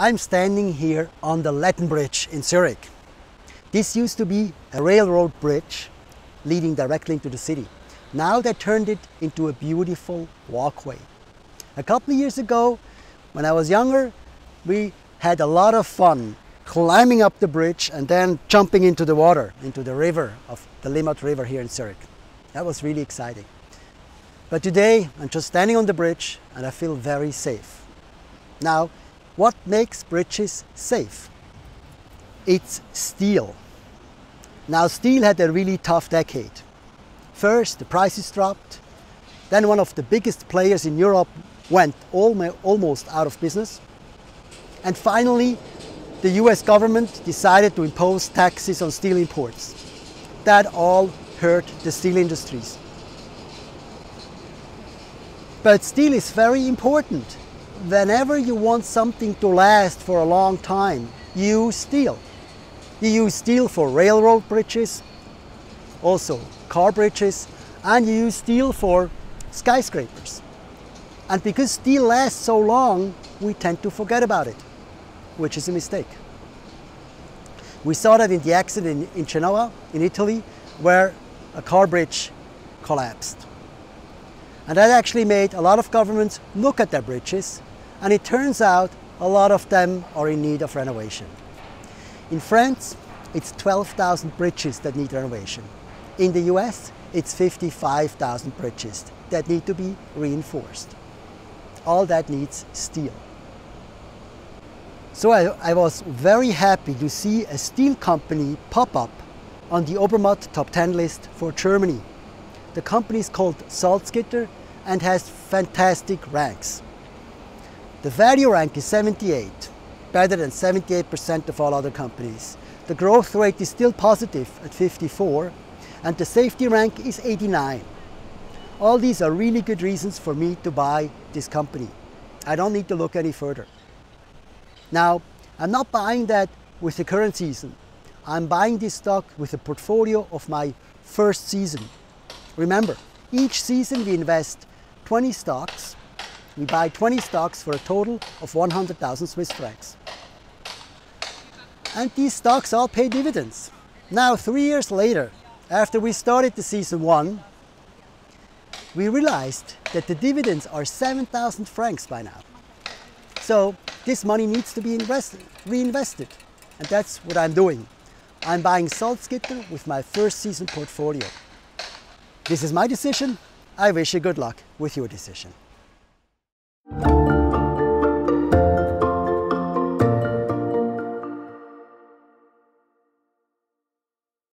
I'm standing here on the Letten Bridge in Zurich. This used to be a railroad bridge leading directly into the city. Now they turned it into a beautiful walkway. A couple of years ago, when I was younger, we had a lot of fun climbing up the bridge and then jumping into the water, into the river of the Limmat River here in Zurich. That was really exciting. But today, I'm just standing on the bridge and I feel very safe. Now, what makes bridges safe? It's steel. Now, steel had a really tough decade. First, the prices dropped. Then one of the biggest players in Europe went almost out of business. And finally, the US government decided to impose taxes on steel imports. That all hurt the steel industries. But steel is very important. Whenever you want something to last for a long time, use steel. You use steel for railroad bridges, also car bridges, and you use steel for skyscrapers. And because steel lasts so long, we tend to forget about it, which is a mistake. We saw that in the accident in Genoa, in Italy, where a car bridge collapsed. And that actually made a lot of governments look at their bridges, and it turns out a lot of them are in need of renovation. In France, it's 12,000 bridges that need renovation. In the US, it's 55,000 bridges that need to be reinforced. All that needs steel. So I was very happy to see a steel company pop up on the Obermatt top 10 list for Germany. The company is called Salzgitter and has fantastic ranks. The value rank is 78, better than 78% of all other companies. The growth rate is still positive at 54, and the safety rank is 89. All these are really good reasons for me to buy this company. I don't need to look any further. Now, I'm not buying that with the current season. I'm buying this stock with a portfolio of my first season. Remember, each season we invest 20 stocks. We buy 20 stocks for a total of 100,000 Swiss francs. And these stocks all pay dividends. Now, 3 years later, after we started the season one, we realized that the dividends are 7,000 francs by now. So this money needs to be reinvested. And that's what I'm doing. I'm buying Salzgitter with my first season portfolio. This is my decision. I wish you good luck with your decision.